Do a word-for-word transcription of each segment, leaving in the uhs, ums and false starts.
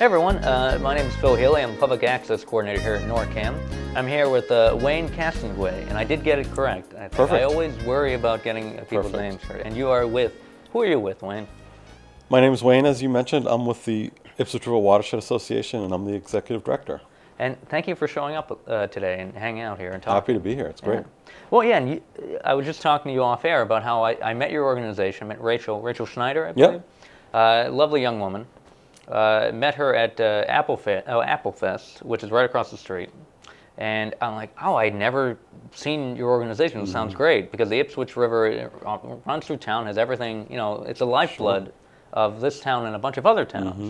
Hey everyone, uh, my name is Phil Healy. I'm Public Access Coordinator here at NORCAM. I'm here with uh, Wayne Castonguay, and I did get it correct. I, Perfect. I always worry about getting people's Perfect. names correct. And you are with, who are you with, Wayne? My name is Wayne, as you mentioned. I'm with the Ipswich River Watershed Association, and I'm the Executive Director. And thank you for showing up uh, today and hanging out here and talking. Happy to be here. It's great. Yeah. Well, yeah, and you, I was just talking to you off air about how I, I met your organization. I met Rachel, Rachel Schneider, I believe. Yep. Uh, lovely young woman. Uh, met her at uh, Applefest, oh, Applefest, which is right across the street. And I'm like, oh, I'd never seen your organization. It mm-hmm. sounds great, because the Ipswich River runs through town, has everything, you know, it's a lifeblood sure. of this town and a bunch of other towns. Mm-hmm.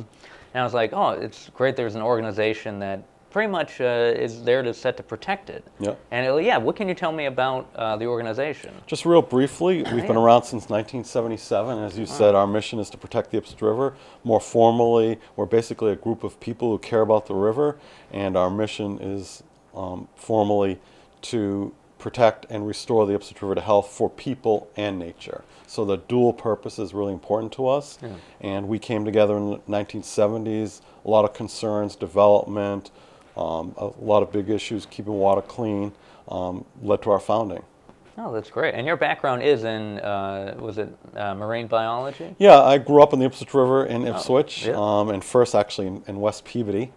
And I was like, oh, it's great there's an organization that pretty much uh, is there to set to protect it. Yep. And it, yeah, what can you tell me about uh, the organization? Just real briefly, we've yeah. been around since nineteen seventy-seven. As you wow. said, our mission is to protect the Ipswich River. More formally, we're basically a group of people who care about the river, and our mission is um, formally to protect and restore the Ipswich River to health for people and nature. So the dual purpose is really important to us. Yeah. And we came together in the nineteen seventies, a lot of concerns, development, Um, a lot of big issues, keeping water clean, um, led to our founding. Oh, that's great. And your background is in, uh, was it uh, marine biology? Yeah, I grew up in the Ipswich River in Ipswich, oh, yeah. um, and first actually in, in West Peabody.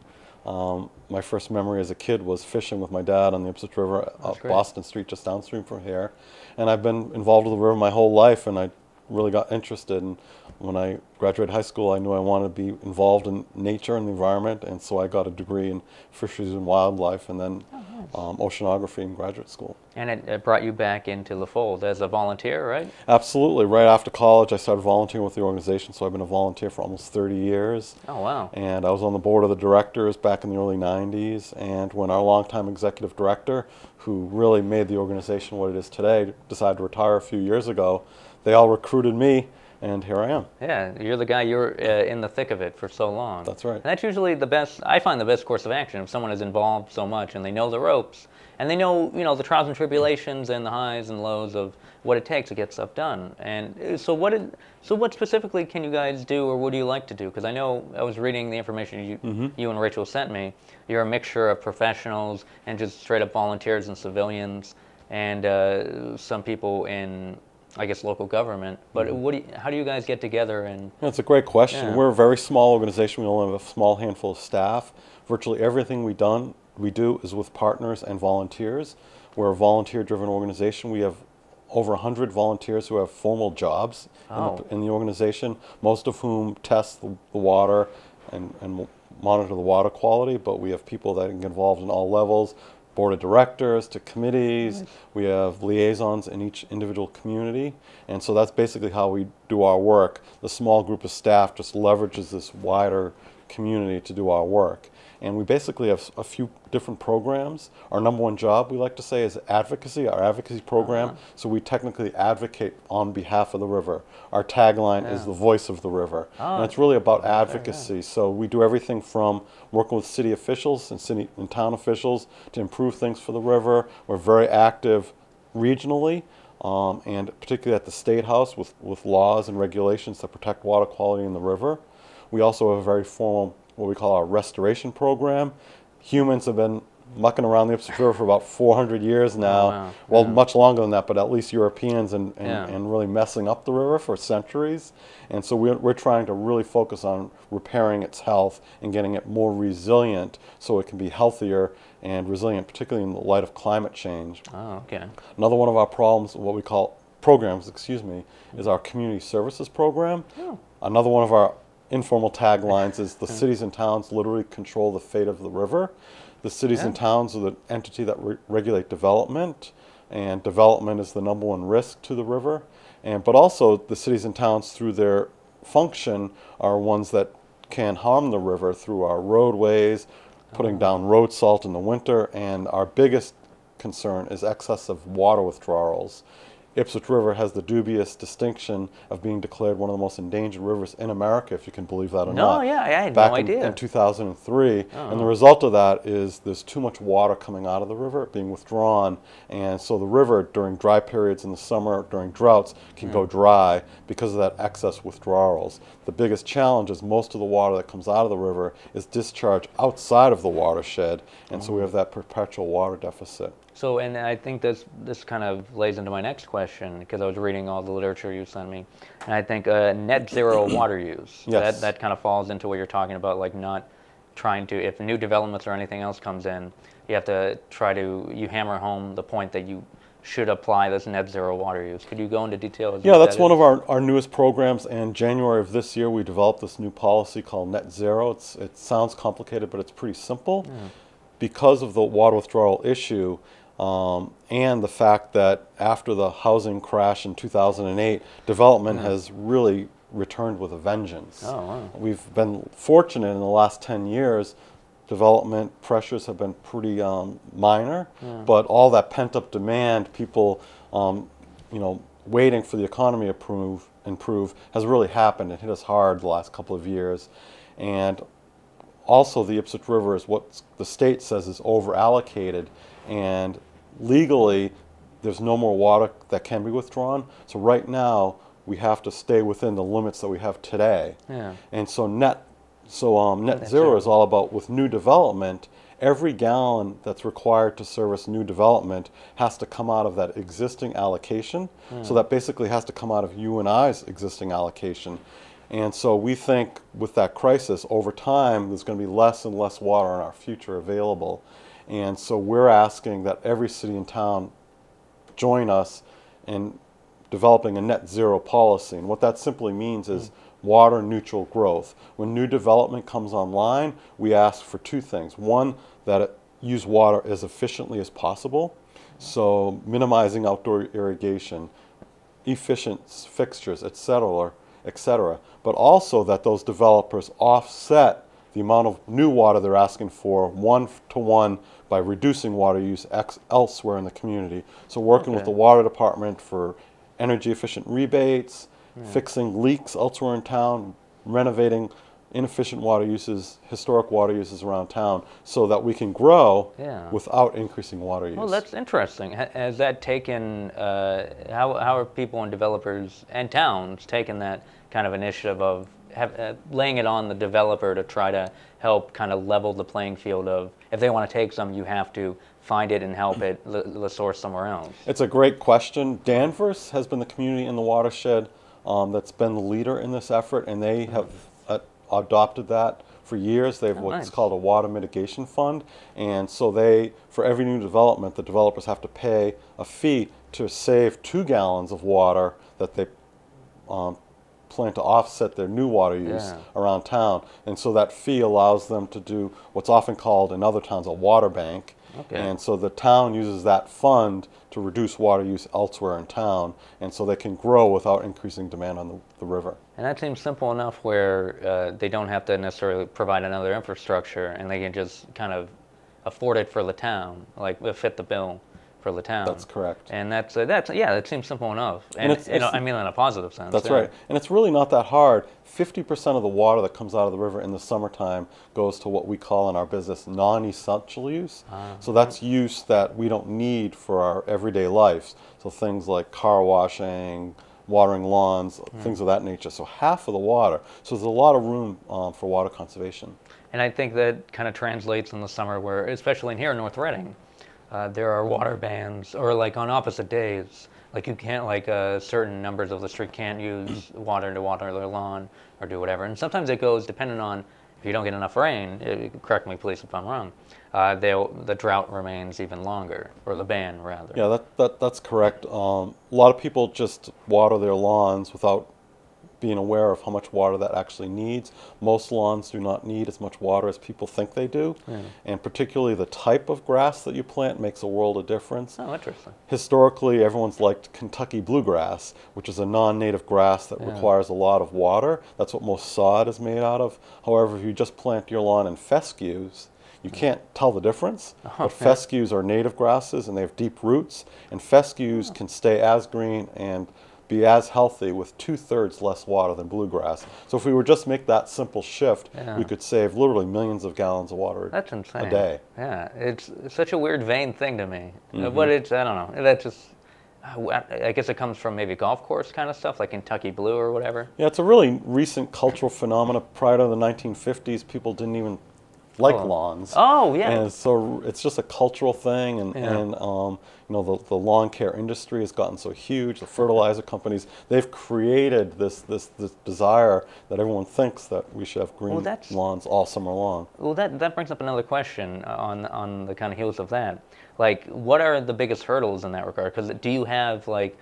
Um, my first memory as a kid was fishing with my dad on the Ipswich River, up Boston Street, just downstream from here. And I've been involved with the river my whole life, and I really got interested. And when I graduated high school, I knew I wanted to be involved in nature and the environment, and so I got a degree in fisheries and wildlife, and then oh, nice. um, oceanography in graduate school. And it, it brought you back into the fold as a volunteer, right? Absolutely. Right after college, I started volunteering with the organization, so I've been a volunteer for almost thirty years. Oh, wow. And I was on the board of the directors back in the early nineties, and when our longtime executive director, who really made the organization what it is today, decided to retire a few years ago, they all recruited me, and here I am. Yeah, you're the guy, you're uh, in the thick of it for so long. That's right. And that's usually the best, I find the best course of action, if someone is involved so much and they know the ropes, and they know, you know, the trials and tribulations and the highs and lows of what it takes to get stuff done. And so what did, so what specifically can you guys do, or what do you like to do? Because I know I was reading the information you, mm-hmm. you and Rachel sent me. You're a mixture of professionals and just straight up volunteers and civilians, and uh, some people in, I guess, local government. But mm-hmm. what do you, how do you guys get together? And that's a great question. Yeah. We're a very small organization. We only have a small handful of staff. Virtually everything we done we do is with partners and volunteers. We're a volunteer-driven organization. We have over one hundred volunteers who have formal jobs oh. in, the, in the organization, most of whom test the, the water and, and monitor the water quality. But we have people that get involved in all levels, board of directors, to committees. Nice. We have liaisons in each individual community. And so that's basically how we do our work. The small group of staff just leverages this wider community to do our work. And we basically have a few different programs. Our number one job, we like to say, is advocacy, our advocacy program. Uh-huh. So we technically advocate on behalf of the river. Our tagline yeah. is the voice of the river. Oh. And it's really about advocacy. So we do everything from working with city officials and city and town officials to improve things for the river. We're very active regionally, um, and particularly at the State House with, with laws and regulations that protect water quality in the river. We also have a very formal, what we call our restoration program. Humans have been mucking around the Ipswich River for about four hundred years now. Oh, wow. Well, yeah. much longer than that, but at least Europeans, and, and, yeah. and really messing up the river for centuries. And so we're, we're trying to really focus on repairing its health and getting it more resilient so it can be healthier and resilient, particularly in the light of climate change. Oh, okay. Another one of our problems, what we call programs, excuse me, is our community services program. Oh. Another one of our informal taglines is the cities and towns literally control the fate of the river. The cities yeah. and towns are the entity that re regulate development, and development is the number one risk to the river. And but also the cities and towns, through their function, are ones that can harm the river through our roadways, putting oh. down road salt in the winter, and our biggest concern is excessive water withdrawals. Ipswich River has the dubious distinction of being declared one of the most endangered rivers in America, if you can believe that or no, not. No, yeah, I had Back no in, idea. Back in two thousand three. Oh. And the result of that is there's too much water coming out of the river, being withdrawn. And so the river, during dry periods in the summer, during droughts, can mm. go dry because of that excess withdrawals. The biggest challenge is most of the water that comes out of the river is discharged outside of the watershed. And oh. so we have that perpetual water deficit. So, and I think this, this kind of lays into my next question, because I was reading all the literature you sent me, and I think uh, net zero water use, yes. that, that kind of falls into what you're talking about, like not trying to, if new developments or anything else comes in, you have to try to, you hammer home the point that you should apply this net zero water use. Could you go into detail? As yeah, that's that one is? of our, our newest programs. In January of this year, we developed this new policy called net zero. It's, it sounds complicated, but it's pretty simple. Mm. Because of the water withdrawal issue, Um, and the fact that after the housing crash in two thousand eight, development mm-hmm. has really returned with a vengeance. Oh, wow. We've been fortunate in the last ten years, development pressures have been pretty um, minor, yeah. but all that pent-up demand, people um, you know, waiting for the economy to improve, improve has really happened. It hit us hard the last couple of years. And also the Ipswich River is what the state says is over-allocated. And legally, there's no more water that can be withdrawn. So right now, we have to stay within the limits that we have today. Yeah. And so net, so um, net zero is all about with new development. Every gallon that's required to service new development has to come out of that existing allocation. Mm. So that basically has to come out of you and I's existing allocation. And so we think with that crisis, over time, there's going to be less and less water in our future available. And so we're asking that every city and town join us in developing a net zero policy. And what that simply means is mm-hmm. water neutral growth. When new development comes online, we ask for two things. One, that it use water as efficiently as possible. So minimizing outdoor irrigation, efficient fixtures, et cetera, et cetera. But also that those developers offset the amount of new water they're asking for one-to-one by reducing water use ex elsewhere in the community. So working okay. with the water department for energy-efficient rebates, yeah. fixing leaks elsewhere in town, renovating inefficient water uses, historic water uses around town, so that we can grow yeah. without increasing water use. Well, that's interesting. Has that taken, uh, how, how are people and developers and towns taking that kind of initiative of Have, uh, laying it on the developer to try to help kind of level the playing field of if they want to take some, you have to find it and help it the source somewhere else? It's a great question. Danvers has been the community in the watershed um, that's been the leader in this effeffort, and they have uh, adopted that for years. They have oh, what's nice. called a water mitigation fund, and so they, for every new development, the developers have to pay a fee to save two gallons of water that they um, plan to offset their new water use yeah. around town. And so that fee allows them to do what's often called in other towns a water bank. Okay. And so the town uses that fund to reduce water use elsewhere in town, and so they can grow without increasing demand on the, the river. And that seems simple enough where uh, they don't have to necessarily provide another infrastructure, and they can just kind of afford it for the town, like fit the bill for the town. That's correct. And that's, uh, that's yeah, that seems simple enough. And, and it's, it's, you know, I mean in a positive sense. That's yeah. right. And it's really not that hard. fifty percent of the water that comes out of the river in the summertime goes to what we call in our business non-essential use. Uh, so that's right. use that we don't need for our everyday lives. So things like car washing, watering lawns, mm. things of that nature. So half of the water. So there's a lot of room um, for water conservation. And I think that kind of translates in the summer where, especially in here in North Reading, Uh, there are water bans, or like on opposite days, like you can't, like uh, certain numbers of the street can't use water to water their lawn or do whatever. And sometimes it goes dependent on if you don't get enough rain. It, correct me, please, if I'm wrong. Uh, they'll, the drought remains even longer, or the ban rather. Yeah, that, that that's correct. Um, a lot of people just water their lawns without being aware of how much water that actually needs. Most lawns do not need as much water as people think they do. Yeah. And particularly the type of grass that you plant makes a world of difference. Oh, interesting. Historically, everyone's liked Kentucky bluegrass, which is a non-native grass that yeah. requires a lot of water. That's what most sod is made out of. However, if you just plant your lawn in fescues, You can't tell the difference, uh-huh, but yeah. fescues are native grasses and they have deep roots, and fescues oh. can stay as green and be as healthy with two-thirds less water than bluegrass. So if we were just make that simple shift, yeah. we could save literally millions of gallons of water that's insane. a day. Yeah, it's such a weird vain thing to me. Mm-hmm. But it's, I don't know, that just, I guess it comes from maybe golf course kind of stuff, like Kentucky Blue or whatever. Yeah, it's a really recent cultural phenomena. Prior to the nineteen fifties, people didn't even like oh. lawns. Oh, yeah. And so it's just a cultural thing, and, yeah. and um, you know, the, the lawn care industry has gotten so huge, the fertilizer companies, they've created this, this, this desire that everyone thinks that we should have green well, lawns all summer long. Well, that, that brings up another question on, on the kind of heels of that. Like, what are the biggest hurdles in that regard? Because do you have, like,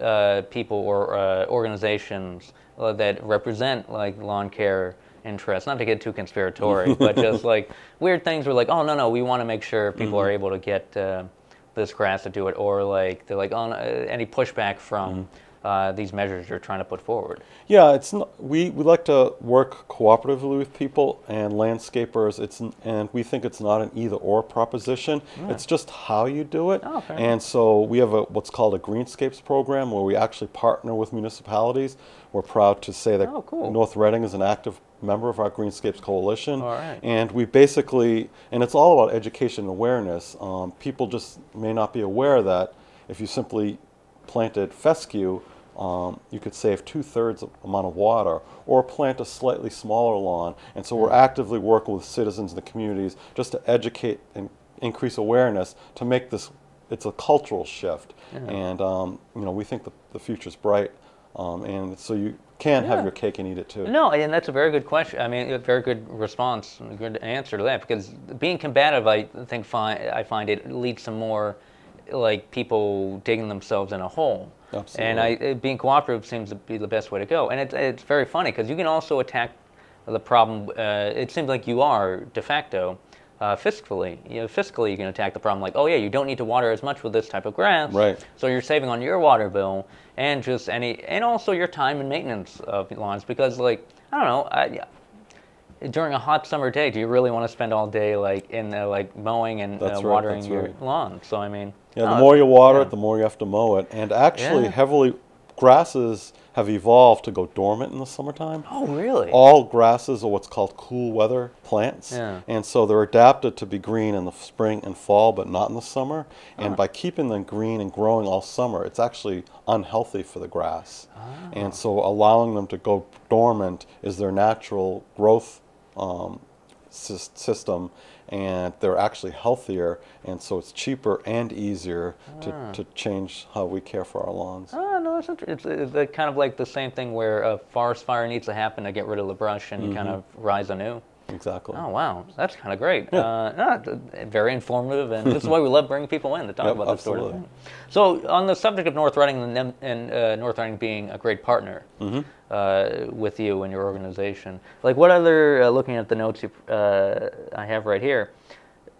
uh, people or uh, organizations uh, that represent, like, lawn care interests? Not to get too conspiratorial, but just, like, weird things where, like, oh, no, no, we want to make sure people mm-hmm. are able to get uh, this grass to do it. Or, like, they're like, oh, no, any pushback from mm-hmm. uh, these measures you're trying to put forward? Yeah, it's not, we, we like to work cooperatively with people and landscapers. It's and we think it's not an either-or proposition. Yeah. It's just how you do it. Oh, fair enough. And so we have a, what's called a Greenscapes program where we actually partner with municipalities. We're proud to say that oh, cool. North Reading is an active member of our Greenscapes Coalition. All right. And we basically, and it's all about education and awareness. Um, people just may not be aware that if you simply planted fescue, um, you could save two-thirds of amount of water, or plant a slightly smaller lawn. And so we're actively working with citizens in the communities just to educate and increase awareness to make this, it's a cultural shift. Yeah. And um, you know, we think the, the future's bright. Um, and so you can yeah. have your cake and eat it too. No, and that's a very good question. I mean, a very good response, a good answer to that. Because being combative, I think, find, I find it leads to more like people digging themselves in a hole. Absolutely. And I, being cooperative seems to be the best way to go. And it, it's very funny because you can also attack the problem. Uh, it seems like you are de facto. Uh, fiscally, you know, fiscally, you can attack the problem like, oh yeah, you don't need to water as much with this type of grass, right? So you're saving on your water bill and just any, and also your time and maintenance of lawns. Because like, I don't know, I, during a hot summer day, do you really want to spend all day like in the, like mowing and uh, watering right, your right. lawn? So I mean, yeah, no, the more you water yeah. it, the more you have to mow it, and actually, yeah. heavily grasses have evolved to go dormant in the summertime. Oh, really? All grasses are what's called cool weather plants. Yeah. And so they're adapted to be green in the spring and fall, but not in the summer. Uh-huh. And by keeping them green and growing all summer, it's actually unhealthy for the grass. Oh. And so allowing them to go dormant is their natural growth um, system, and they're actually healthier, and so it's cheaper and easier ah. to, to change how we care for our lawns. Oh, no, that's interesting. It's, it's kind of like the same thing where a forest fire needs to happen to get rid of the brush and mm-hmm. kind of rise anew. Exactly. Oh, wow. That's kind of great. Yeah. Uh, no, very informative, and this is why we love bringing people in to talk yep, about this absolutely. sort of thing. So on the subject of North Reading and, and uh, North Reading being a great partner, mm-hmm. Uh, with you and your organization. Like, what other, uh, looking at the notes you, uh, I have right here,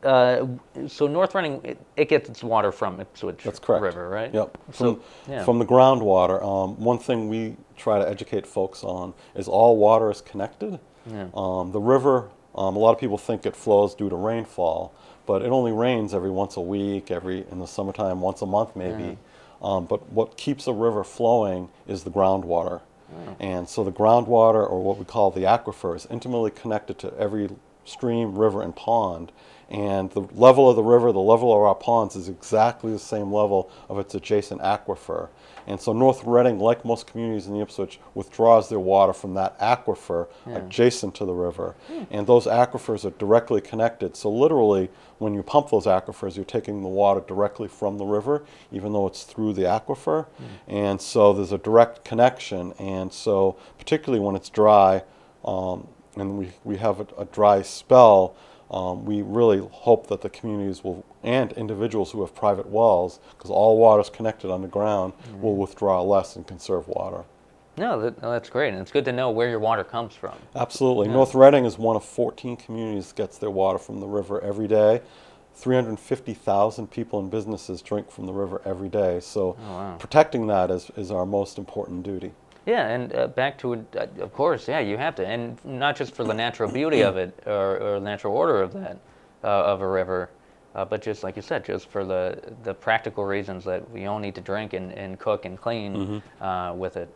uh, so North Reading, it, it gets its water from Ipswich That's correct. River, right? Yep. So, from, yeah. from the groundwater. Um, one thing we try to educate folks on is all water is connected. Yeah. Um, the river, um, a lot of people think it flows due to rainfall, but it only rains every once a week, every in the summertime, once a month maybe. Yeah. Um, but what keeps a river flowing is the groundwater. And so the groundwater, or what we call the aquifer, is intimately connected to every stream, river, and pond. And the level of the river, the level of our ponds, is exactly the same level of its adjacent aquifer. And so North Reading, like most communities in the Ipswich, withdraws their water from that aquifer yeah. adjacent to the river. Yeah. And those aquifers are directly connected. So literally, when you pump those aquifers, you're taking the water directly from the river, even though it's through the aquifer. Mm. And so there's a direct connection. And so particularly when it's dry, um, and we, we have a, a dry spell, Um, we really hope that the communities will, and individuals who have private wells, because all water is connected underground, mm-hmm. will withdraw less and conserve water. No, that, that's great, and it's good to know where your water comes from. Absolutely. Yeah. North Reading is one of fourteen communities that gets their water from the river every day. three hundred fifty thousand people and businesses drink from the river every day, so oh, wow. protecting that is, is our most important duty. Yeah, and uh, back to it, uh, of course, yeah, you have to. And not just for the natural beauty of it or, or natural order of that, uh, of a river. Uh, but just like you said, just for the the practical reasons that we all need to drink and, and cook and clean mm-hmm. uh, with it.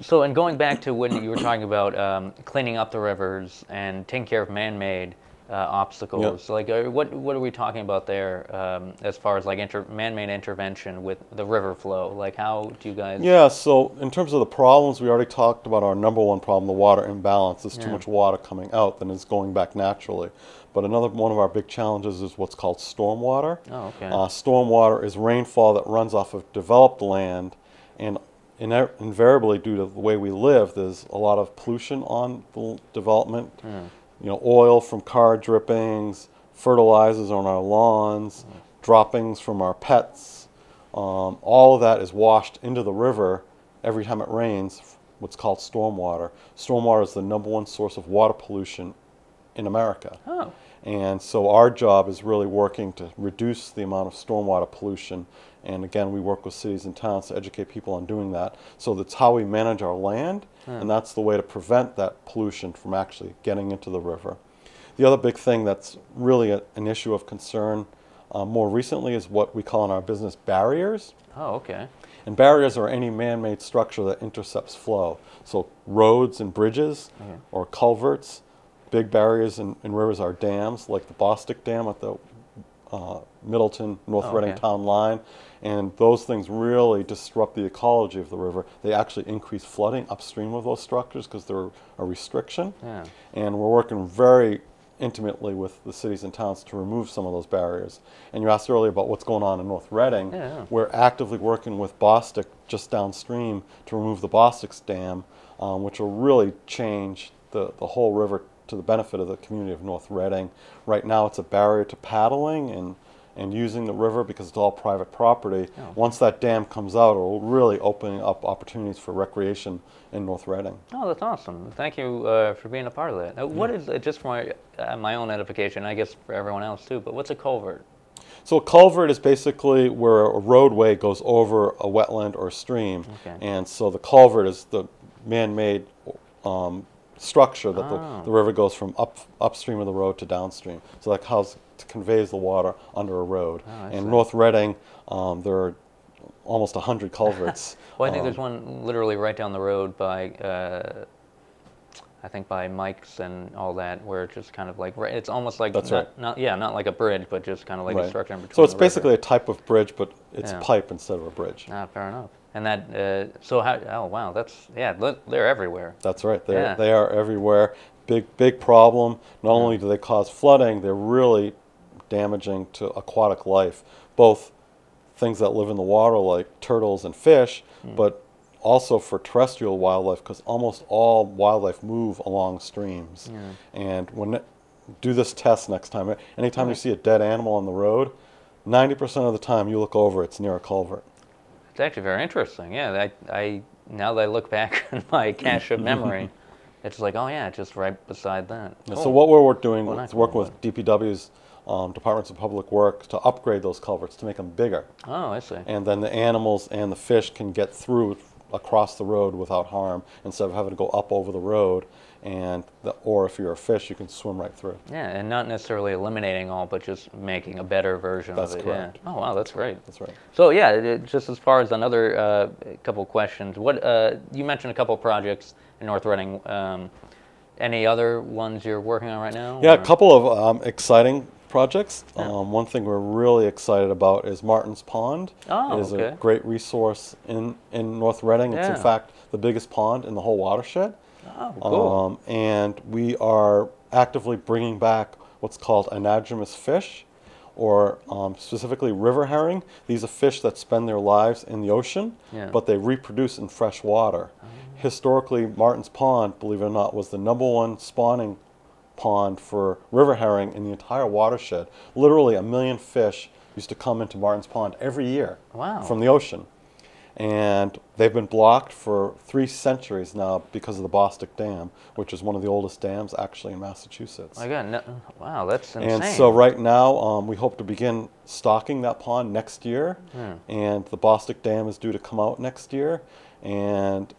So, and going back to when you were talking about um, cleaning up the rivers and taking care of man-made uh, obstacles, yep. like uh, what what are we talking about there um, as far as like inter man-made intervention with the river flow? Like, how do you guys? Yeah. So, in terms of the problems, we already talked about our number one problem: the water imbalance. There's yeah. too much water coming out than is going back naturally. But another one of our big challenges is what's called stormwater. Oh, okay. Uh, stormwater is rainfall that runs off of developed land, and iner invariably, due to the way we live, there's a lot of pollution on the development. Mm. You know, oil from car drippings, fertilizers on our lawns, mm. droppings from our pets. Um, all of that is washed into the river every time it rains. What's called stormwater. Stormwater is the number one source of water pollution in America. Oh. And so our job is really working to reduce the amount of stormwater pollution. And again, we work with cities and towns to educate people on doing that. So that's how we manage our land, hmm. and that's the way to prevent that pollution from actually getting into the river. The other big thing that's really a, an issue of concern uh, more recently is what we call in our business barriers. Oh, okay. And barriers are any man-made structure that intercepts flow. So roads and bridges okay. or culverts. Big barriers in, in rivers are dams, like the Bostik Dam at the uh, Middleton, North oh, Reading okay. town line. And those things really disrupt the ecology of the river. They actually increase flooding upstream of those structures because they're a restriction. Yeah. And we're working very intimately with the cities and towns to remove some of those barriers. And you asked earlier about what's going on in North Reading. Yeah, yeah. We're actively working with Bostik just downstream to remove the Bostik Dam, um, which will really change the, the whole river to the benefit of the community of North Reading. Right now it's a barrier to paddling and, and using the river because it's all private property. Oh. Once that dam comes out, it'll really open up opportunities for recreation in North Reading. Oh, that's awesome. Thank you uh, for being a part of that. Now, what yeah. is, uh, just for my, uh, my own edification, I guess for everyone else too, but what's a culvert? So a culvert is basically where a roadway goes over a wetland or a stream. Okay. And so the culvert is the man-made um, structure that oh. the, the river goes from up upstream of the road to downstream. So that house conveys the water under a road. Oh, and see. North Reading, um, there are almost one hundred culverts. Well, I think um, there's one literally right down the road by, uh, I think by Mike's and all that, where it's just kind of like, it's almost like, that's not, right. not, yeah, not like a bridge, but just kind of like right. a structure in between. So it's basically river. a type of bridge, but it's yeah. pipe instead of a bridge. Ah, fair enough. And that, uh, so how, oh wow, that's, yeah, they're everywhere. That's right, they're, yeah. they are everywhere. Big, big problem. Not yeah. only do they cause flooding, they're really damaging to aquatic life, both things that live in the water like turtles and fish, mm. but also for terrestrial wildlife because almost all wildlife move along streams. Yeah. And when, do this test next time. Anytime yeah. you see a dead animal on the road, ninety percent of the time you look over, it's near a culvert. It's actually very interesting. Yeah, I, I now that I look back in my cache of memory, it's like, oh yeah, just right beside that. Yeah, cool. So what we're doing well, is working with D P W's um, Departments of Public Works to upgrade those culverts to make them bigger. Oh, I see. And then the animals and the fish can get through across the road without harm instead of having to go up over the road. And the, or if you're a fish, you can swim right through. Yeah, and not necessarily eliminating all, but just making a better version that's of it. That's correct. Yeah. Oh, wow, that's great. That's right. So, yeah, it, just as far as another uh, couple questions, what uh, you mentioned a couple projects in North Reading. Um, any other ones you're working on right now? Yeah, or? a couple of um, exciting projects. Yeah. Um, one thing we're really excited about is Martin's Pond. Oh, It is okay. a great resource in, in North Reading. Yeah. It's, in fact, the biggest pond in the whole watershed. Oh, cool. Um, and we are actively bringing back what's called anadromous fish, or um, specifically river herring. These are fish that spend their lives in the ocean, yeah. but they reproduce in fresh water. Oh. Historically, Martin's Pond, believe it or not, was the number one spawning pond for river herring in the entire watershed. Literally a million fish used to come into Martin's Pond every year wow. from the ocean. And they've been blocked for three centuries now because of the Bostik Dam, which is one of the oldest dams actually in Massachusetts. My God, no, wow, that's insane. And so right now, um, we hope to begin stocking that pond next year. Hmm. And the Bostik Dam is due to come out next year. And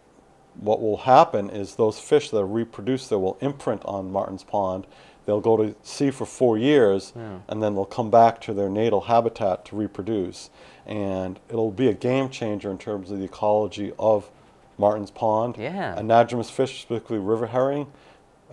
what will happen is those fish that are reproduced there will imprint on Martin's Pond. They'll go to sea for four years, yeah. and then they'll come back to their natal habitat to reproduce. And it'll be a game changer in terms of the ecology of Martin's Pond. Yeah. Anadromous fish, specifically river herring,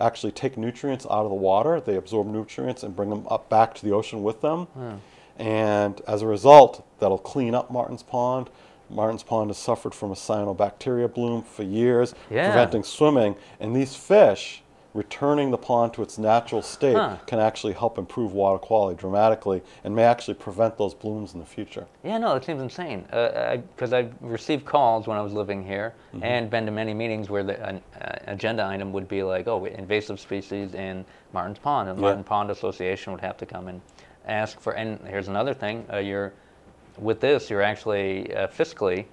actually take nutrients out of the water. They absorb nutrients and bring them up back to the ocean with them. Yeah. And as a result, that'll clean up Martin's Pond. Martin's Pond has suffered from a cyanobacteria bloom for years, yeah. preventing swimming. And these fish, returning the pond to its natural state, huh. can actually help improve water quality dramatically and may actually prevent those blooms in the future. Yeah, no, it seems insane. Because uh, I, I've received calls when I was living here, mm-hmm. and been to many meetings where the an uh, agenda item would be like, oh, invasive species in Martin's Pond. And the yeah. Martin Pond Association would have to come and ask for, and here's another thing, uh, you're with this, you're actually uh, fiscally,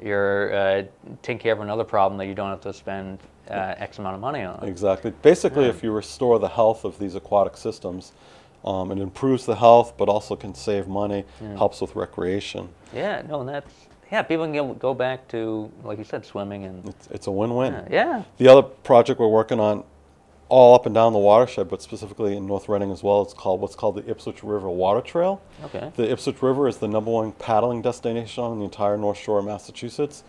you're uh, taking care of another problem that you don't have to spend uh, X amount of money on. Exactly. Basically, yeah. if you restore the health of these aquatic systems, um, it improves the health, but also can save money, yeah. helps with recreation. Yeah, no, and that's, yeah, people can go back to, like you said, swimming. And It's, it's a win-win. Yeah. yeah. The other project we're working on, all up and down the watershed, but specifically in North Reading as well, it's called what's called the Ipswich River Water Trail. Okay. The Ipswich River is the number one paddling destination on the entire North Shore of Massachusetts.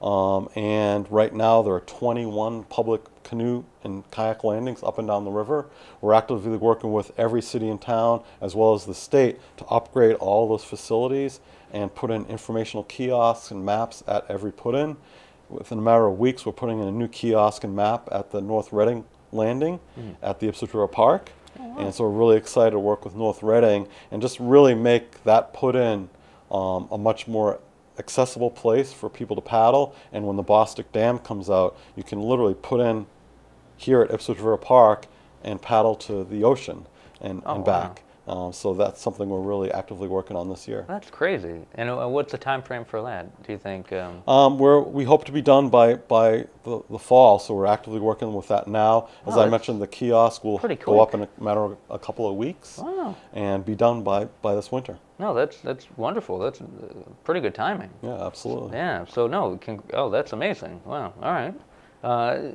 Um, and right now there are twenty-one public canoe and kayak landings up and down the river. We're actively working with every city and town as well as the state to upgrade all those facilities and put in informational kiosks and maps at every put-in. Within a matter of weeks, we're putting in a new kiosk and map at the North Reading landing mm-hmm. at the Ipswich River Park. Oh, wow. And so we're really excited to work with North Reading and just really make that put in um, a much more accessible place for people to paddle. And when the Bostik Dam comes out, you can literally put in here at Ipswich River Park and paddle to the ocean and, oh, and back. Wow. Um, so that's something we're really actively working on this year. That's crazy. And uh, what's the time frame for that, do you think? Um... Um, we're, we hope to be done by, by the, the fall, so we're actively working with that now. As oh, I mentioned, the kiosk will go up in a matter of a couple of weeks wow. and be done by, by this winter. No, that's that's wonderful. That's uh, pretty good timing. Yeah, absolutely. Yeah, so no, can, oh, that's amazing. Wow, all right. Uh,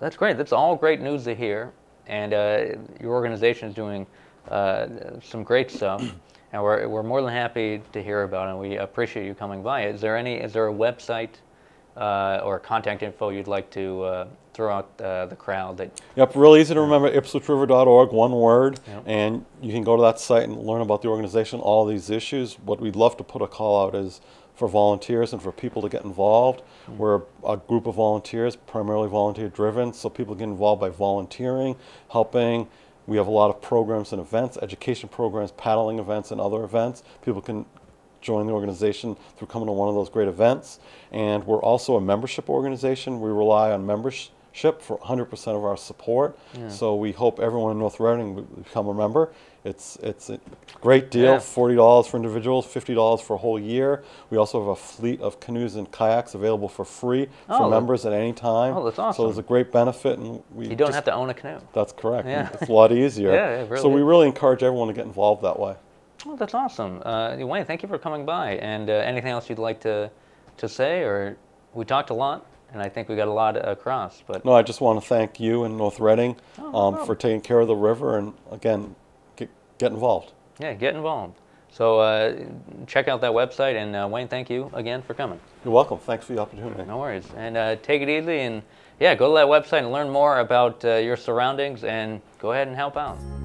that's great. That's all great news to hear. And uh, your organization is doing Uh, some great stuff, and we're we're more than happy to hear about it. And we appreciate you coming by. Is there any? Is there a website uh, or contact info you'd like to uh, throw out uh, the crowd? That yep, real easy to remember. Ipswich river dot org, one word, yep. and you can go to that site and learn about the organization, all these issues. What we'd love to put a call out is for volunteers and for people to get involved. Mm-hmm. We're a group of volunteers, primarily volunteer-driven, so people get involved by volunteering, helping. We have a lot of programs and events, education programs, paddling events, and other events. People can join the organization through coming to one of those great events. And we're also a membership organization. We rely on membership for one hundred percent of our support. Yeah. So we hope everyone in North Reading will become a member. It's, it's a great deal, yeah. forty dollars for individuals, fifty dollars for a whole year. We also have a fleet of canoes and kayaks available for free oh, for members at any time. Oh, that's awesome. So there's a great benefit. And we You don't just, have to own a canoe. That's correct. Yeah. It's a lot easier. yeah, it really so we really encourage everyone to get involved that way. Well, that's awesome. Uh, Wayne, thank you for coming by. And uh, anything else you'd like to, to say? Or we talked a lot. And I think we got a lot across. But no, I just want to thank you and North Reading oh, um, no for taking care of the river. And again, get, get involved. Yeah, get involved. So uh, check out that website. And uh, Wayne, thank you again for coming. You're welcome. Thanks for the opportunity. No worries. And uh, take it easy. And yeah, go to that website and learn more about uh, your surroundings. And go ahead and help out.